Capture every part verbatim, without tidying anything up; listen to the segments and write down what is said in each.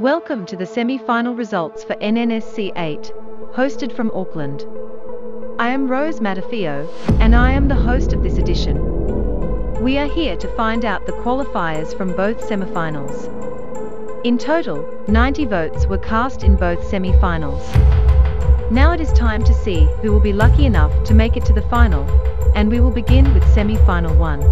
Welcome to the semi-final results for N N S C eight, hosted from Auckland. I am Rose Matafio, and I am the host of this edition. We are here to find out the qualifiers from both semi-finals. In total, ninety votes were cast in both semi-finals. Now it is time to see who will be lucky enough to make it to the final, and we will begin with semi-final one.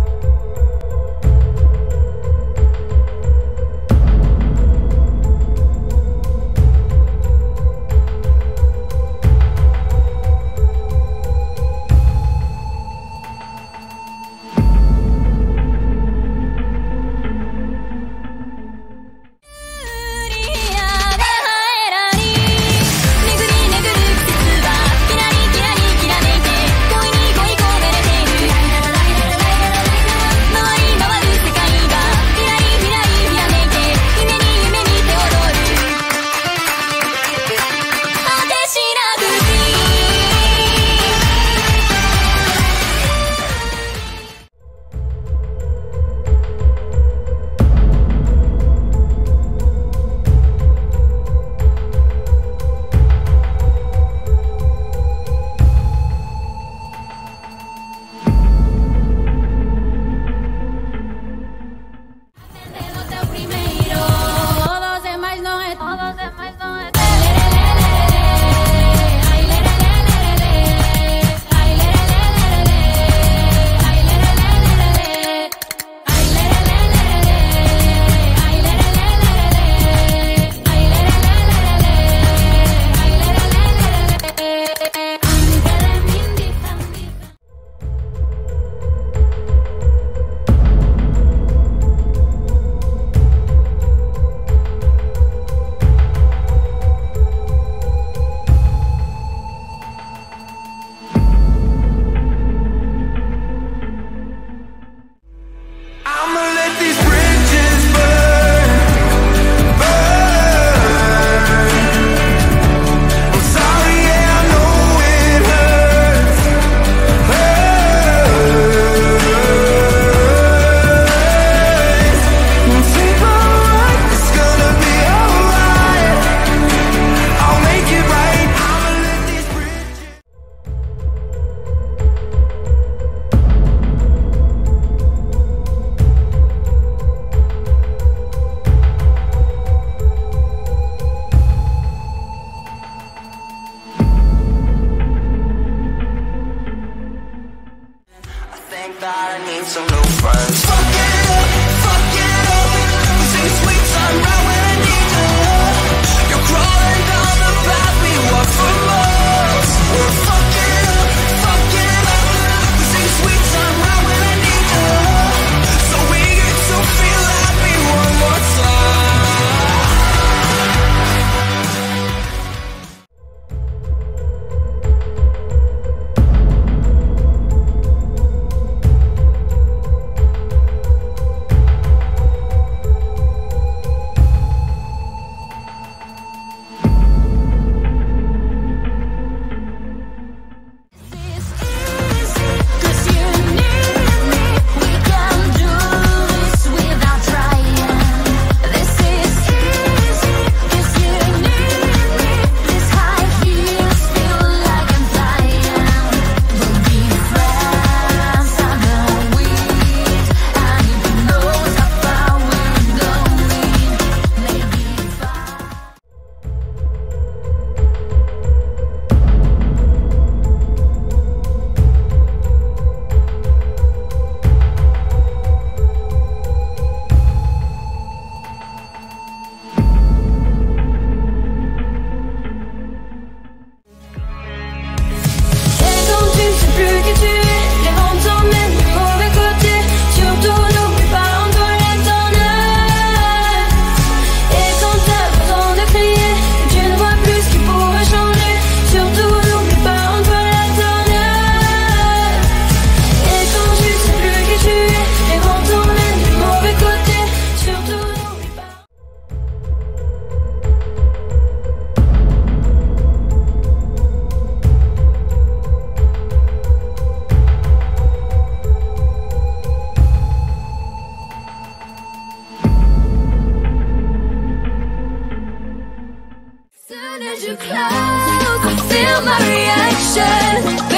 Even as you close, I feel my reaction.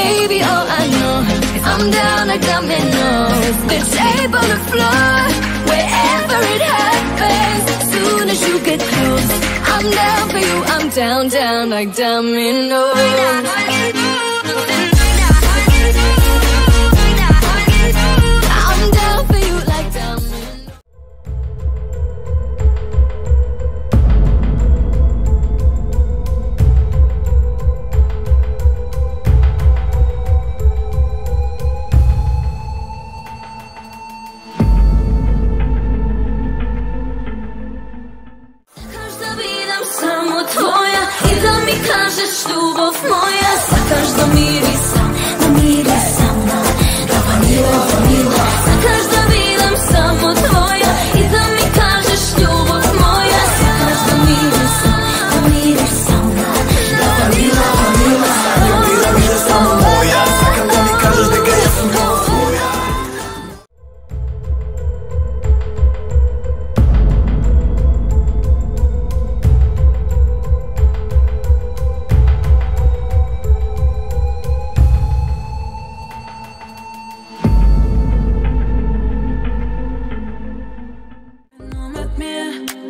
Baby, all I know is I'm down like domino. The table, the floor, wherever it happens. As soon as you get close, I'm down for you. I'm down, down like domino.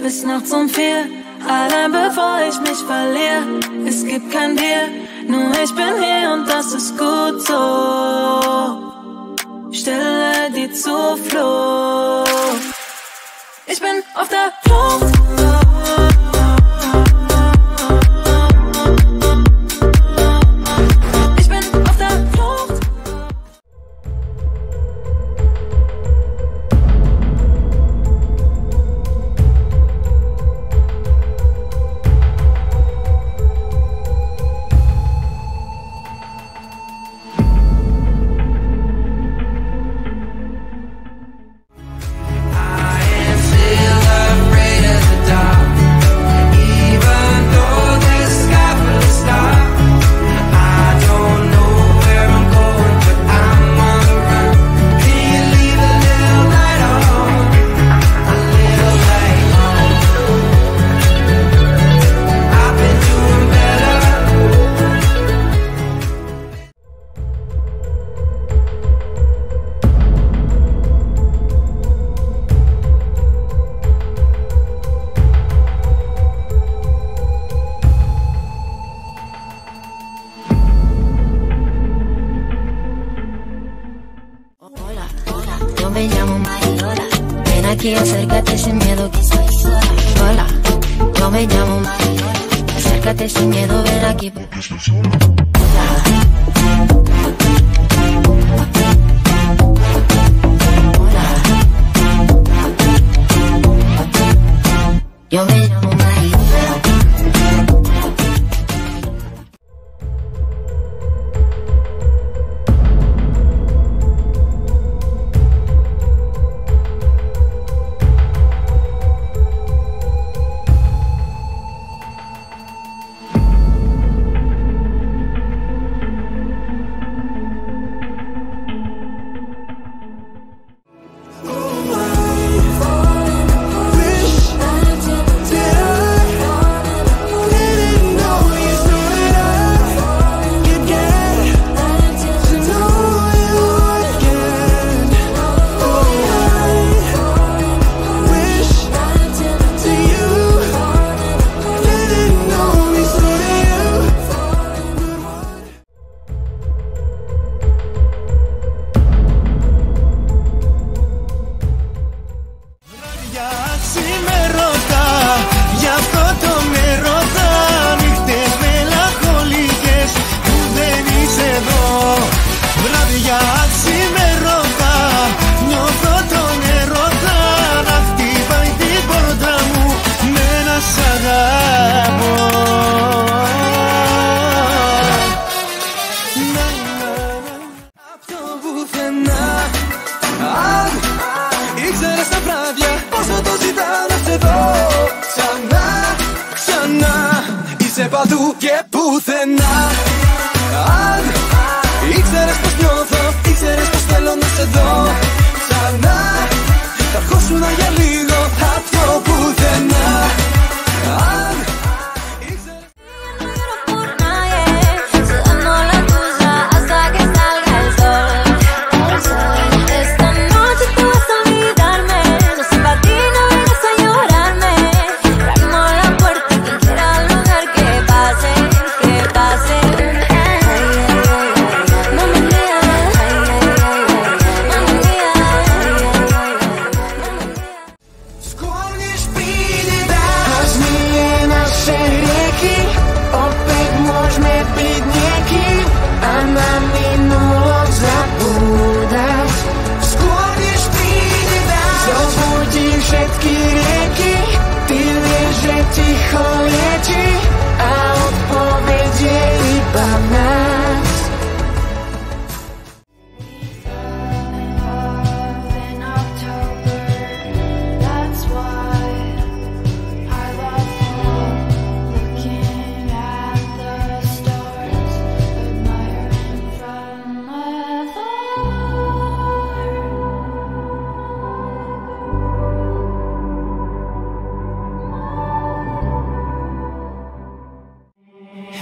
Bis nachts um vier, allein bevor ich mich verliere. Es gibt kein Bier, nur ich bin hier und das ist gut so. Stille die Zuflucht. Ich bin auf der Flucht. Me llamo Mariora, ven aquí, acércate sin miedo que soy sola. Hola, yo me llamo Mariora, acércate sin miedo, ven aquí porque soy sola. Hola, yo me llamo Mariora. Παντού και πουθενά. Αν ήξερες πως νιώθω, ήξερες πως θέλω να σε δω ξανά. Θα αρχόσουνα για λίγο απ' το πουθενά. Αν ήξερες...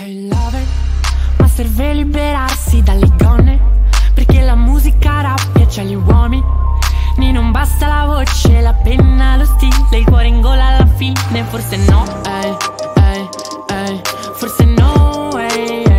Hey lover, ma serve liberarsi dalle donne, perché la musica rap piace agli uomini. Ni non basta la voce, la penna, lo stile, il cuore in gola alla fine. Forse no, ehi, ehi, ehi, forse no, ehi, ehi.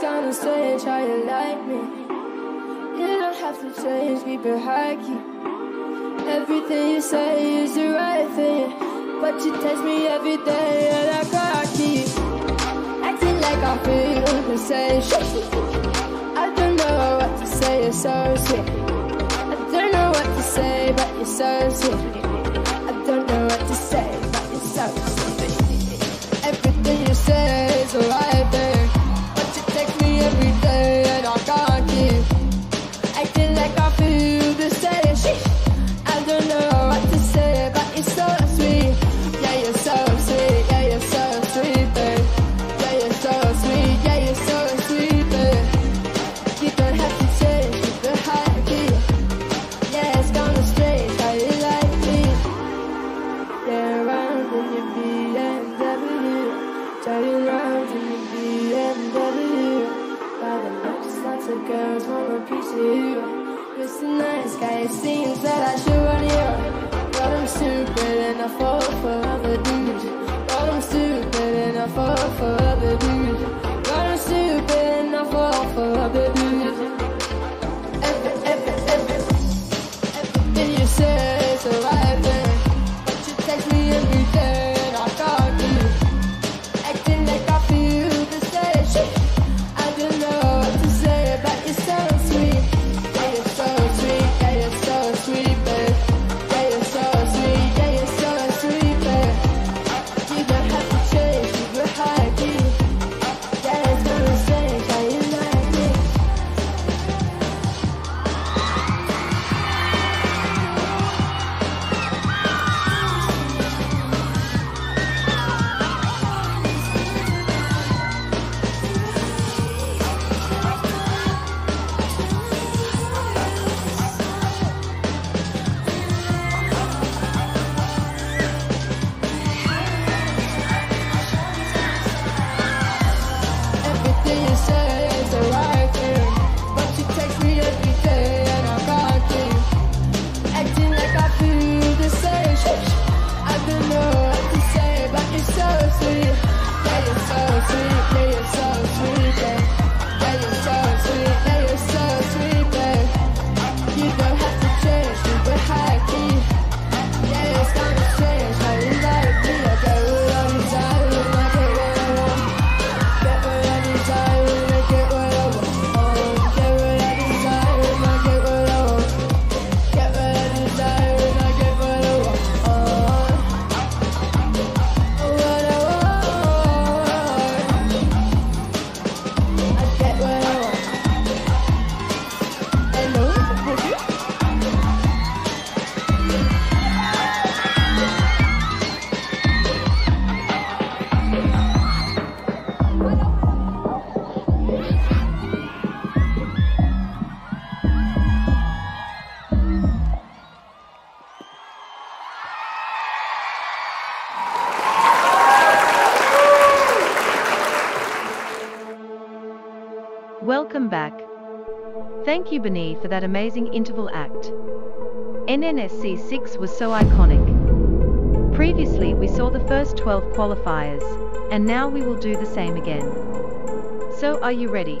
Gonna stay and try to like me. You don't have to change me, but I keep everything you say is the right thing. But you text me every day and I gotta keep acting like I feel the same. I don't know what to say, you're so sweet. I don't know what to say, but you're so sweet. I don't know what to say, but you're so sweet. Everything you say is the right thing. Every day and I can't keep acting like I feel the same. I don't know what to say, but it's so sweet. Yeah, you're so sweet. Yeah, you're so sweet, babe. Yeah, you're so sweet. Yeah, you're so sweet, babe. You don't have to change the high key. Yeah, it's gonna stay how you like me. Yeah, round in your B M W. Turn around in your B M W. Lots of girls want a piece of you. It's a nice guy, it seems that I should run you. But I'm stupid and I fall for other dudes. But I'm stupid and I fall for other dudes. But I'm stupid and I fall for other dudes. Every, every, every, everything you say is a right thing. But you text me every day and I can't do. Acting like I feel the same. I don't know. Thank you. them back. Thank you, Bani, for that amazing interval act. N N S C six was so iconic. Previously we saw the first twelve qualifiers, and now we will do the same again. So are you ready?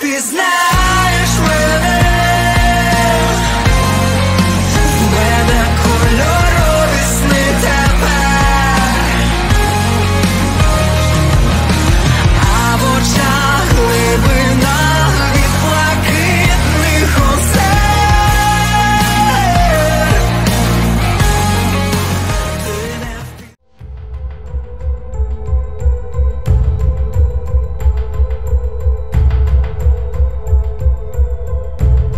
Ты знаешь, в мене кольорові сни тепер, а в очах глибина від блакитних озер. Thank you.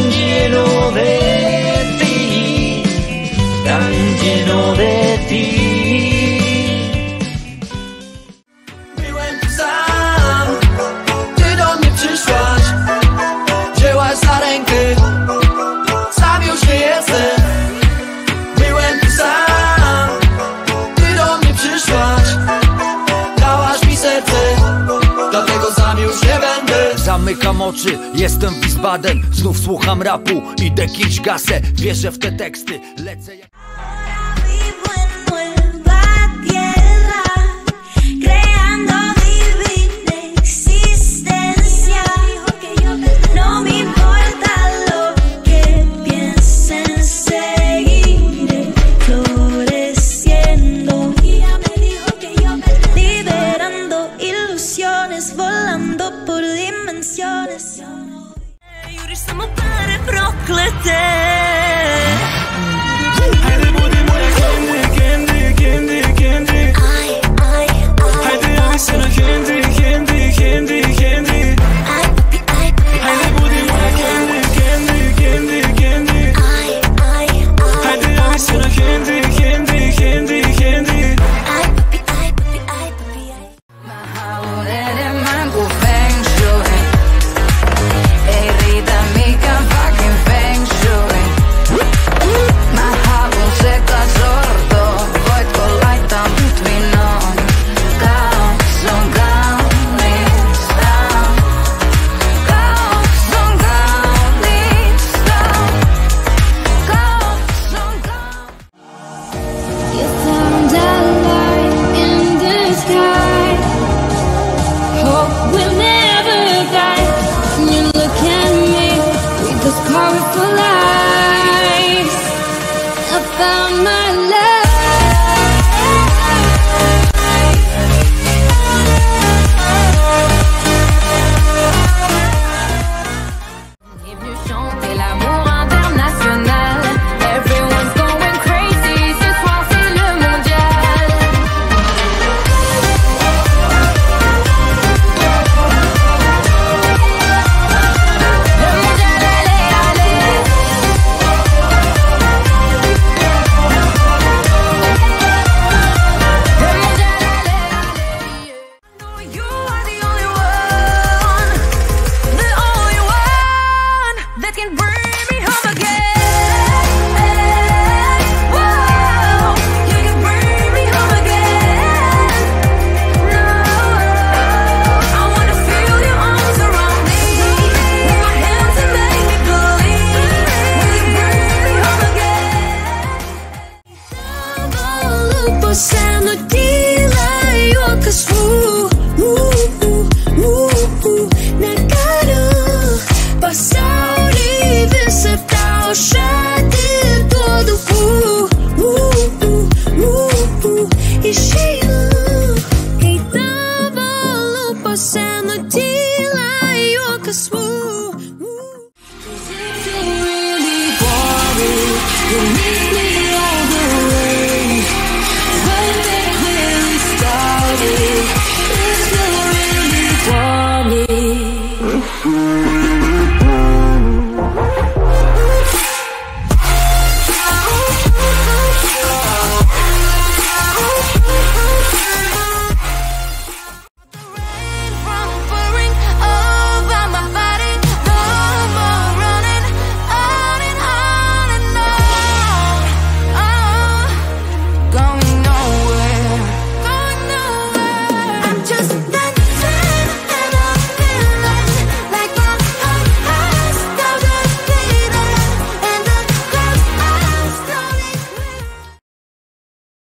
tan lleno de ti, tan lleno de ti. Zamykam oczy, jestem w Wiesbaden, znów słucham rapu, idę kić gasę, wierzę w te teksty, lecę jak... Cause